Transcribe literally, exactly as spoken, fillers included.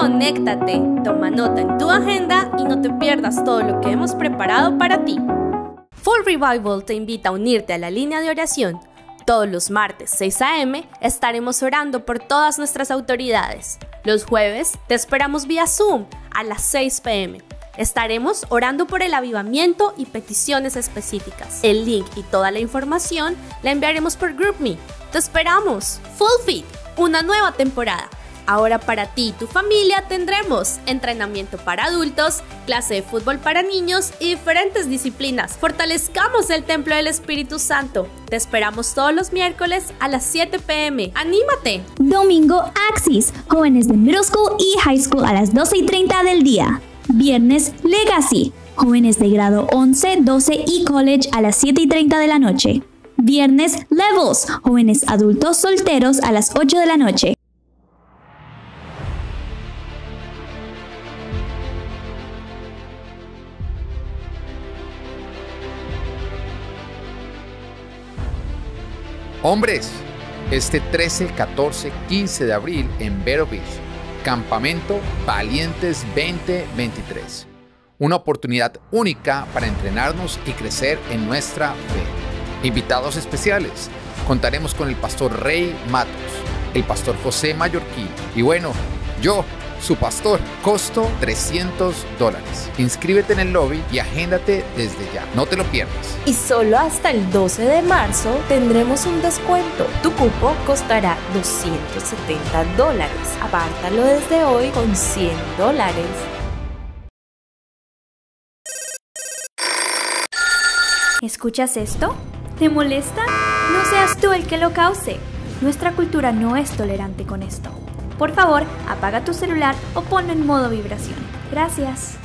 conéctate, toma nota en tu agenda y no te pierdas todo lo que hemos preparado para ti. Full Revival te invita a unirte a la línea de oración. Todos los martes seis a m estaremos orando por todas nuestras autoridades. Los jueves te esperamos vía Zoom a las seis p m Estaremos orando por el avivamiento y peticiones específicas. El link y toda la información la enviaremos por GroupMe. ¡Te esperamos! Full Fit, una nueva temporada. Ahora para ti y tu familia tendremos entrenamiento para adultos, clase de fútbol para niños y diferentes disciplinas. Fortalezcamos el templo del Espíritu Santo. Te esperamos todos los miércoles a las siete p m ¡Anímate! Domingo, Axis, jóvenes de Middle School y High School a las doce y treinta del día. Viernes, Legacy, jóvenes de grado once, doce y College a las siete y treinta de la noche. Viernes, Levels, jóvenes adultos solteros a las ocho de la noche. Hombres, este trece, catorce, quince de abril en Vero Beach, campamento Valientes veinte veintitrés. Una oportunidad única para entrenarnos y crecer en nuestra fe. Invitados especiales, contaremos con el pastor Rey Matos, el pastor José Mayorquí y bueno, yo, su pastor. Costo trescientos dólares. Inscríbete en el lobby y agéndate desde ya. No te lo pierdas. Y solo hasta el doce de marzo tendremos un descuento. Tu cupo costará doscientos setenta dólares. Apártalo desde hoy con cien dólares. ¿Escuchas esto? ¿Te molesta? No seas tú el que lo cause. Nuestra cultura no es tolerante con esto. Por favor, apaga tu celular o ponlo en modo vibración. Gracias.